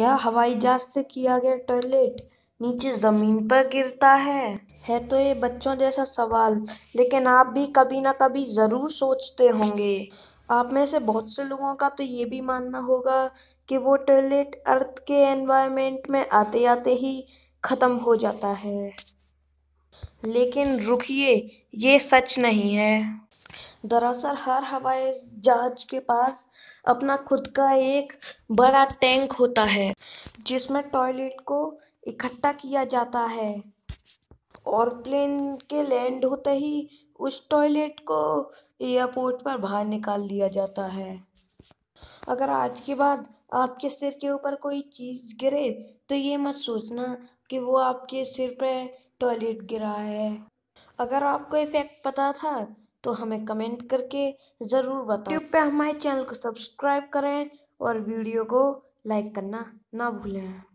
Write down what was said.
क्या हवाई जहाज से किया गया टॉयलेट नीचे ज़मीन पर गिरता है तो ये बच्चों जैसा सवाल, लेकिन आप भी कभी ना कभी ज़रूर सोचते होंगे। आप में से बहुत से लोगों का तो ये भी मानना होगा कि वो टॉयलेट अर्थ के एनवायरनमेंट में आते आते ही ख़त्म हो जाता है, लेकिन रुकिए, ये सच नहीं है। दरअसल हर हवाई जहाज के पास अपना खुद का एक बड़ा टैंक होता है जिसमें टॉयलेट को इकट्ठा किया जाता है, और प्लेन के लैंड होते ही उस टॉयलेट को एयरपोर्ट पर बाहर निकाल लिया जाता है। अगर आज के बाद आपके सिर के ऊपर कोई चीज़ गिरे तो ये मत सोचना कि वो आपके सिर पर टॉयलेट गिरा है। अगर आपको ये फैक्ट पता था तो हमें कमेंट करके ज़रूर बताएं। YouTube पे हमारे चैनल को सब्सक्राइब करें और वीडियो को लाइक करना ना भूलें।